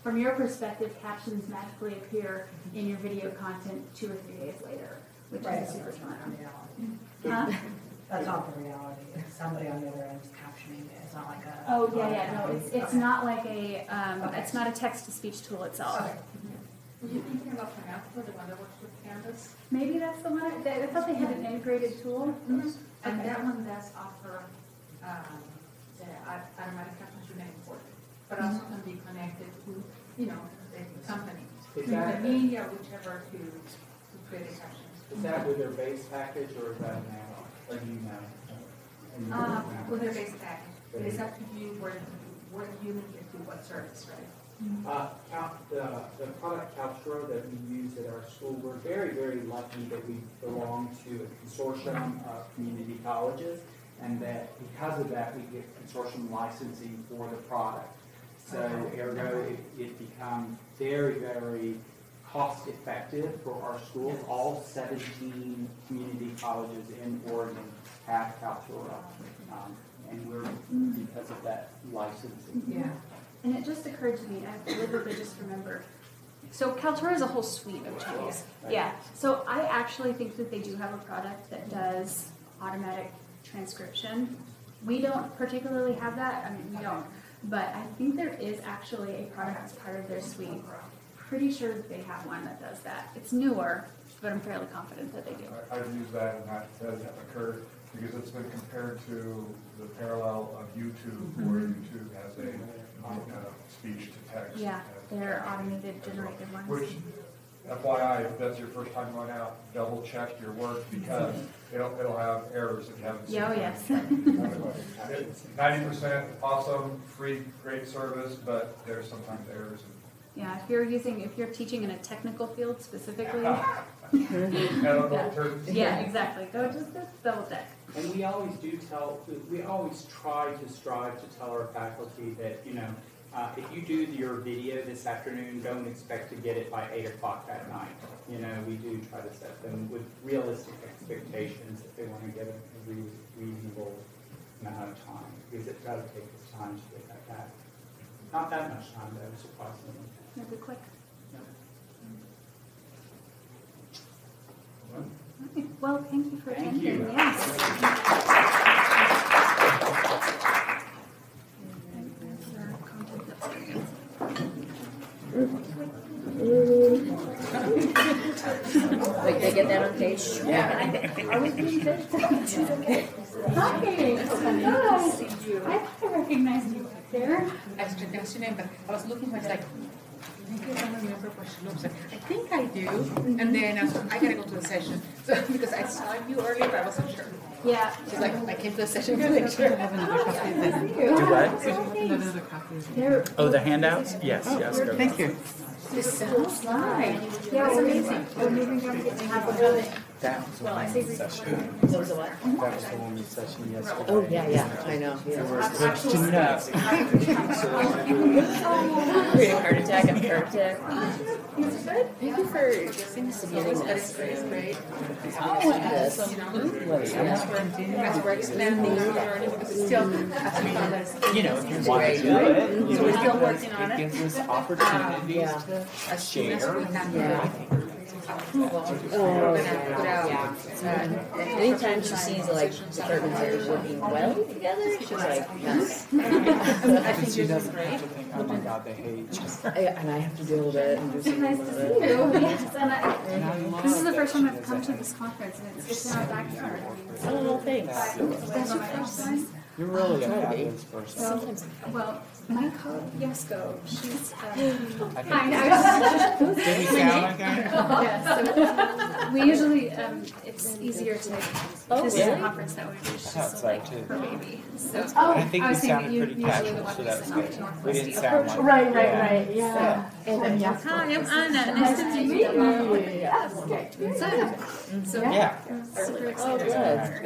from your perspective, captions magically appear in your video content 2 or 3 days later, which is a super turnaround. That's not the reality. It's somebody on the other end is captioning it. It's not like a... Oh, yeah. No, it's not like a... It's not a text-to-speech tool itself. Were you thinking about Panopto, the one that works with Canvas? Maybe that's the one. I thought they had an integrated tool. And that one that's offered the automatic caption network, but also can be connected to, the company, to the media, whichever, to create a caption. Is that with their base package, or is that an add-on? Like you now? With their base package. It is up to you what you need to do, what service, right? The product Kaltura that we use at our school, we're very, very lucky that we belong to a consortium of community colleges, and that because of that, we get consortium licensing for the product. So ergo, it becomes very, very cost effective for our schools. All 17 community colleges in Oregon have Kaltura, and we're, because of that licensing. Yeah, and it just occurred to me, I literally just remembered. So Kaltura is a whole suite of tools. Yeah, so I actually think that they do have a product that does automatic transcription. We don't particularly have that, I mean, we don't. But I think there is actually a product that's part of their suite. Pretty sure that they have one that does that. It's newer, but I'm fairly confident that they do. I've used that, and that does occur because it's been compared to the parallel of YouTube, where YouTube has a speech-to-text. Yeah, they're automated, generated ones. Which, FYI, if that's your first time going out, double-check your work, because it'll have errors if you haven't seen it. Oh, yes. 90% awesome, free, great service, but there's sometimes errors. Yeah, if you're teaching in a technical field specifically, Yeah, exactly. Go just double check. And we always do tell, we always try to strive to tell our faculty that, you know, if you do your video this afternoon, don't expect to get it by 8 o'clock that night. You know, we do try to set them with realistic expectations if they want to get a reasonable amount of time, because it does take us time to get that back. Not that much time, though, surprisingly. It'll be quick. Yeah. Okay. Well, thank you for attending. Yes. Wait, did I get that on page? Yeah. Are we doing this? Okay. Hi. Nice to see you. I thought I recognized you back there. I was recognizing your name, but I was looking for it like, I think I don't remember what she looks like. I think I do. And then I was like, I gotta go to the session. So, because I saw you earlier, but I wasn't sure. Yeah. She's like, I came to the session to make sure. Do what? Oh, the handouts? Yes, oh, yes. Go. Thank you. This sounds nice. Yeah, it's amazing. That was the one session. That was the one session yesterday. Oh, yeah, yeah. I know. There were switched notes. Creating heart attack and heart attack. Thank you for giving us this great. Oh, absolutely. That's where expanding your learning is still, you know, if you want to do it, you know, it gives us opportunities to share. Anytime she sees like departments that are working well together, she's like, yes. I think she doesn't have to think, oh my God, they hate each other. And I have to deal with it and do something. Nice to see you. Yes, and this is the first time I've come to this conference, and it's just in our backyard. Oh, thanks. That's your first time? You're really a person. Sometimes. Well, my colleague Yasuko, she's we usually it's easier to this is a conference that we do. She's like her baby. So I think we sounded pretty casual, so that's good. We didn't sound like right, yeah. And Yasuko. Hi, I'm Anna. Nice to meet you. So yeah, super excited.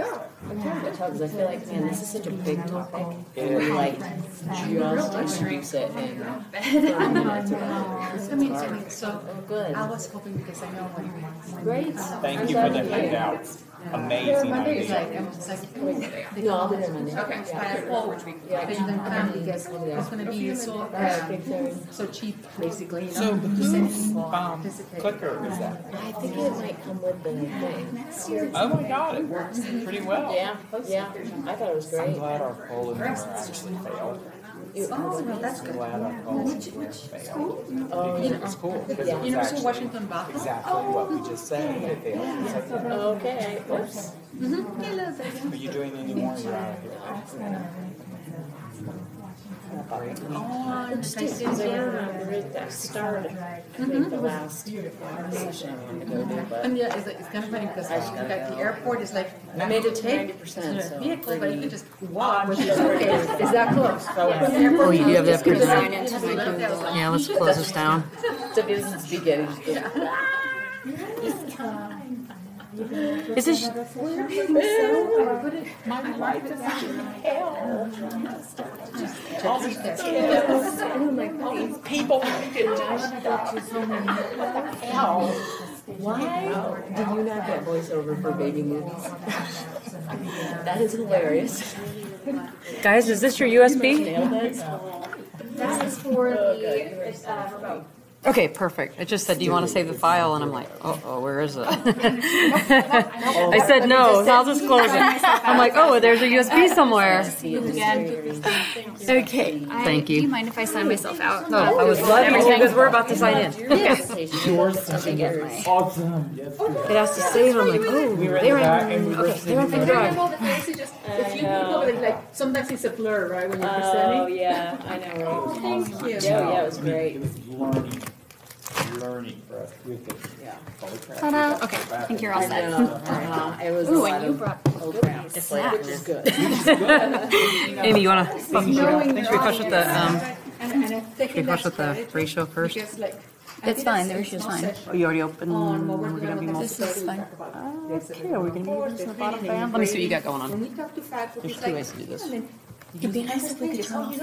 Oh, I'm trying to talk because I feel like, man, this is such a big topic. We like just introduce it in 5 minutes. It's amazing. So good. I was hoping because I know what you want. Great. Thank you for the handouts. Amazing. No, I'll do it Monday. Okay. It's going to be so cheap, basically. So whose clicker is that? I think it might come with the thing. Oh my God, it works pretty well. Yeah. I thought it was great. I'm glad our poll in there actually failed. Oh, no, that's good. It's cool. Yeah. University of Washington Buffalo. Exactly what we just said. Okay. Oops. Are you doing any more? Oh, I'm just that started the last session. And yeah, it's kind of funny because the airport is like, I made a take vehicle, but you can just walk. Is that close? Oh, you do have that present. Yeah, let's close this down. The business beginning. Is this? My life is hell. All these kids, all these people who can just hell. Why did you not get voiceover for baby movies? That is hilarious. Guys, is this your USB? That is for the remote. Okay, perfect. It just said, do you want to save the file? And I'm like, oh, where is it? I said, no, so I'll just close it. I'm like, oh, there's a USB somewhere. Okay. Thank you. Do you mind if I sign myself out? No, I was loving it because we're about to sign in. Yes. Awesome. It has to save. I'm like, oh, they were in the drive. If you Google it, like, sometimes it's a blur, right, when you're presenting? Oh, yeah, I know. Oh, thank you. Yeah, it was great. It was learning for us. Yeah. Okay, I think you're all set. It was and you brought this lab, which is good. Amy, you want to push with the ratio first? Because, like, It's fine. The ratio's fine. Oh, you already opened. We're going to be multiple. This is fine. Okay, are we going to move this in the bottom bound? Let me see what you got going on. There's two ways to do this. It'd be nice if we could turn off that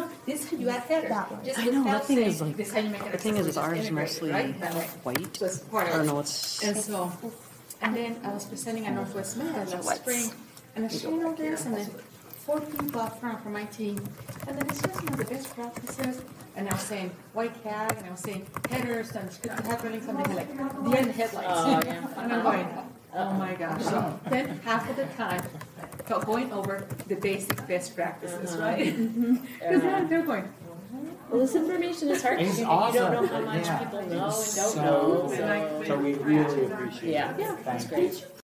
one. I know, that thing is like, the thing is ours mostly white. I don't know what's... And so, and then I was presenting at Northwestern last spring, and I was showing all this, and then 4 people up front from my team, and then it's just one of the best practices, and I was saying white cat, and I was saying headers, and it's good to have running something like the end headlights. And I'm going, oh my gosh. So then half of the time, going over the basic best practices, right? Because then they're going, well, this information is hard because awesome. You don't know how much people know and don't know. So we really appreciate it. Yeah, that's great.